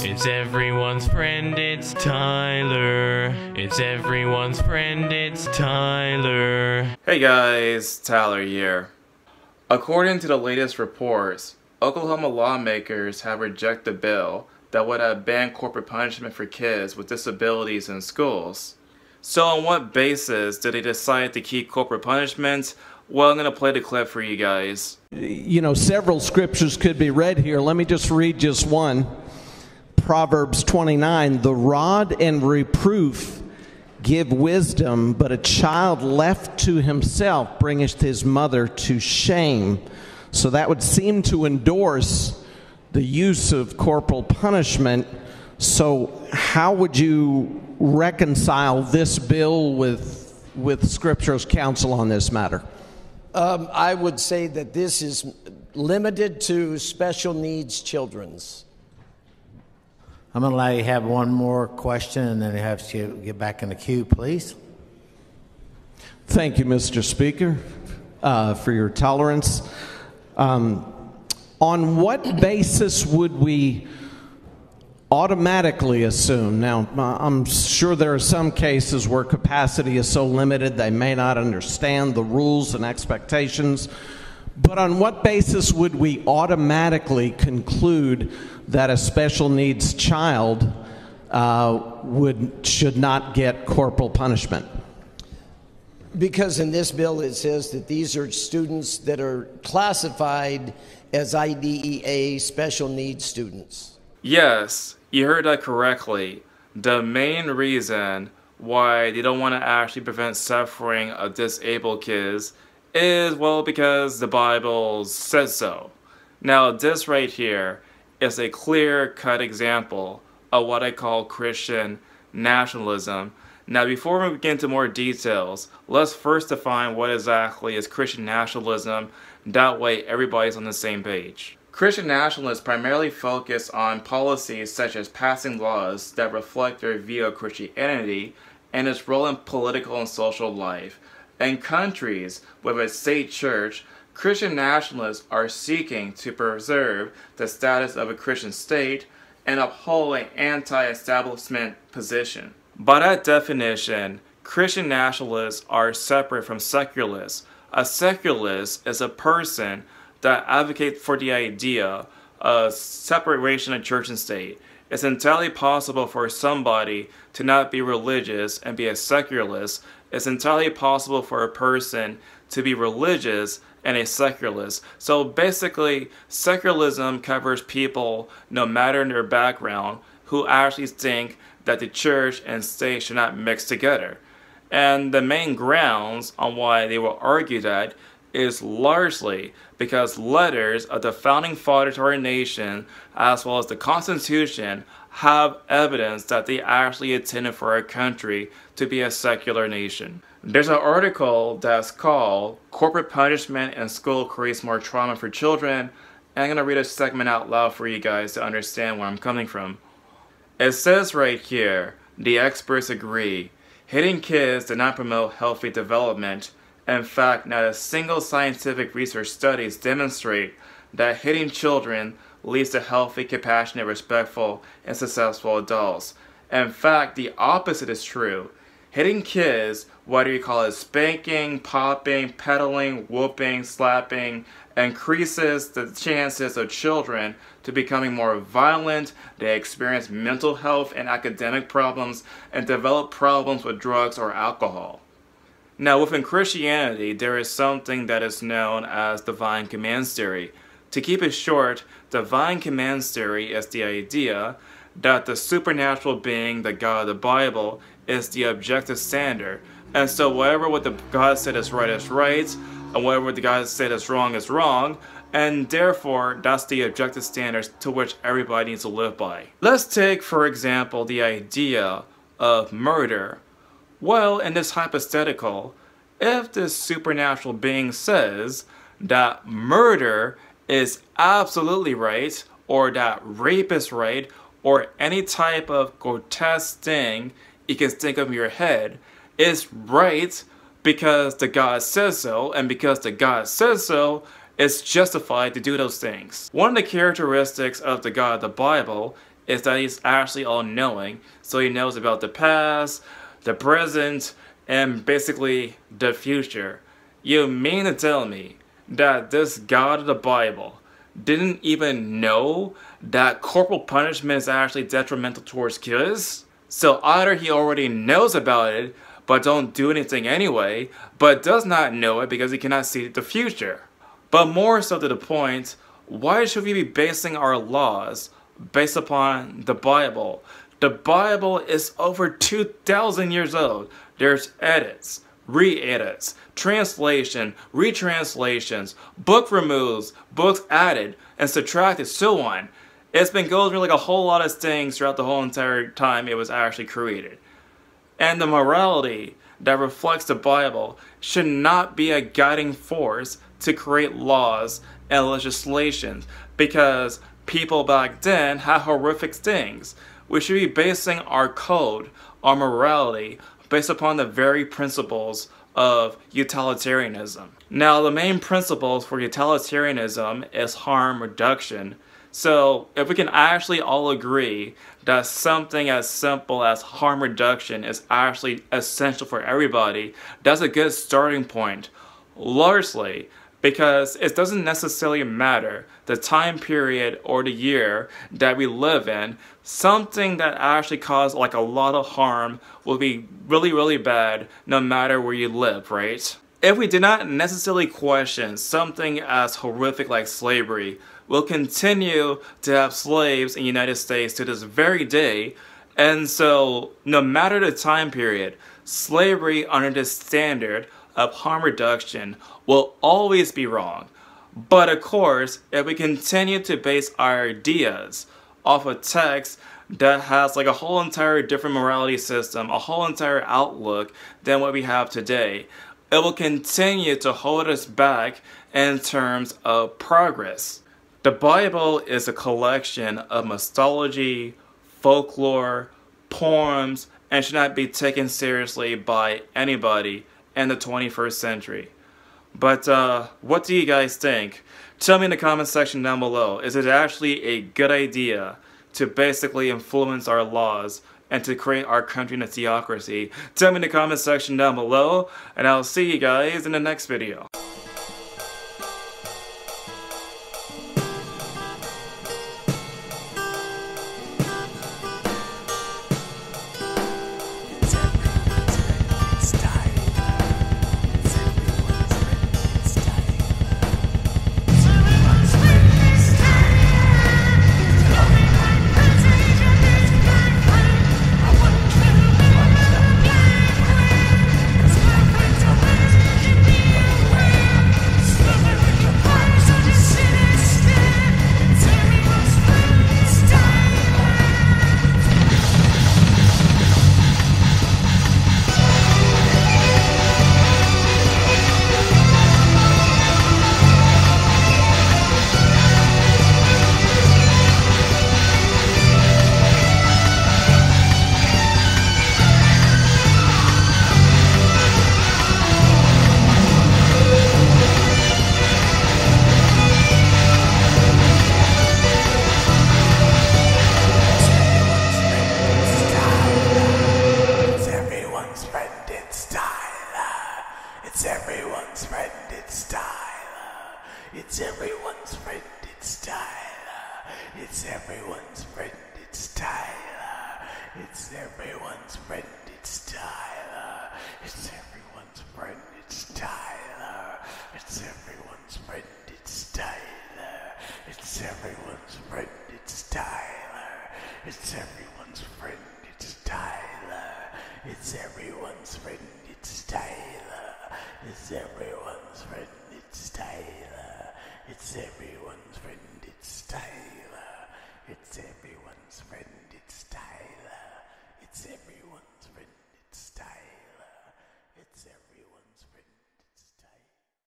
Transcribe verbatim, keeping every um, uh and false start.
It's everyone's friend, it's Tyler. It's everyone's friend, it's Tyler. Hey guys, Tyler here. According to the latest reports, Oklahoma lawmakers have rejected a bill that would have banned corporal punishment for kids with disabilities in schools. So on what basis did they decide to keep corporal punishment? Well, I'm going to play the clip for you guys. You know, several scriptures could be read here. Let me just read just one. Proverbs twenty-nine, the rod and reproof give wisdom, but a child left to himself bringeth his mother to shame. So that would seem to endorse the use of corporal punishment. So how would you reconcile this bill with, with Scripture's counsel on this matter? Um, I would say that this is limited to special needs children's. I'm going to allow you to have one more question, and then you have to get back in the queue, please. Thank you, Mister Speaker, uh, for your tolerance. Um, on what basis would we automatically assume? Now, I'm sure there are some cases where capacity is so limited they may not understand the rules and expectations. But on what basis would we automatically conclude that a special needs child uh, would should not get corporal punishment? Because in this bill it says that these are students that are classified as I D E A special needs students. Yes, you heard that correctly. The main reason why they don't want to actually prevent suffering of disabled kids is, well, because the Bible says so. Now, this right here is a clear-cut example of what I call Christian nationalism. Now, before we get into more details, let's first define what exactly is Christian nationalism. That way, everybody's on the same page. Christian nationalists primarily focus on policies such as passing laws that reflect their view of Christianity and its role in political and social life. In countries with a state church, Christian nationalists are seeking to preserve the status of a Christian state and uphold an anti-establishment position. By that definition, Christian nationalists are separate from secularists. A secularist is a person that advocates for the idea of separation of church and state. It's entirely possible for somebody to not be religious and be a secularist. It's entirely possible for a person to be religious and a secularist. So basically, secularism covers people, no matter their background, who actually think that the church and state should not mix together. And the main grounds on why they will argue that is largely because letters of the founding fathers of our nation, as well as the Constitution, have evidence that they actually intended for our country to be a secular nation. There's an article that's called Corporate Punishment in School Creates More Trauma for Children, and I'm going to read a segment out loud for you guys to understand where I'm coming from. It says right here, the experts agree, hitting kids does not promote healthy development. In fact, not a single scientific research studies demonstrate that hitting children leads to healthy, compassionate, respectful, and successful adults. In fact, the opposite is true. Hitting kids, whether you call it spanking, popping, peddling, whooping, slapping, increases the chances of children to becoming more violent. They experience mental health and academic problems and develop problems with drugs or alcohol. Now, within Christianity, there is something that is known as divine command theory. To keep it short, divine command theory is the idea that the supernatural being, the God of the Bible, is the objective standard. And so whatever what the God said is right is right, and whatever the God said is wrong is wrong, and therefore that's the objective standards to which everybody needs to live by. Let's take, for example, the idea of murder. Well, in this hypothetical, if this supernatural being says that murder is absolutely right, or that rape is right, or any type of grotesque thing you can think of in your head is right because the God says so, and because the God says so, it's justified to do those things. One of the characteristics of the God of the Bible is that he's actually all-knowing. So he knows about the past, the present, and basically the future. You mean to tell me that this God of the Bible didn't even know that corporal punishment is actually detrimental towards kids? So either he already knows about it, but don't do anything anyway, but does not know it because he cannot see the future. But more so to the point, why should we be basing our laws based upon the Bible? The Bible is over two thousand years old. There's edits, re-edits, translation, retranslations, book removes, books added and subtracted, so on. It's been going through like a whole lot of things throughout the whole entire time it was actually created. And the morality that reflects the Bible should not be a guiding force to create laws and legislations, because people back then had horrific things. We should be basing our code, our morality, based upon the very principles of utilitarianism. Now, the main principles for utilitarianism is harm reduction. So, if we can actually all agree that something as simple as harm reduction is actually essential for everybody, that's a good starting point. Largely, because it doesn't necessarily matter the time period or the year that we live in, something that actually caused like a lot of harm will be really, really bad no matter where you live, right? If we do not necessarily question something as horrific like slavery, we'll continue to have slaves in the United States to this very day. And so no matter the time period, slavery under this standard of harm reduction will always be wrong. But of course, if we continue to base our ideas off a text that has like a whole entire different morality system, a whole entire outlook than what we have today, it will continue to hold us back in terms of progress. The Bible is a collection of mythology, folklore, poems, and should not be taken seriously by anybody in the twenty-first century. But uh, what do you guys think? Tell me in the comment section down below, is it actually a good idea to basically influence our laws and to create our country in a theocracy? Tell me in the comment section down below, and I'll see you guys in the next video. It's everyone's friend, it's Tyler. It's everyone's friend, it's Tyler. It's everyone's friend, it's Tyler. It's everyone's friend, it's Tyler. It's everyone's friend, it's Tyler. It's everyone's friend, it's Tyler. It's everyone's friend, it's Tyler. It's everyone's friend, it's Tyler. It's everyone's friend, it's Tyler. It's everyone's friend, it's Tyler. It's everyone's friend, it's Tyler.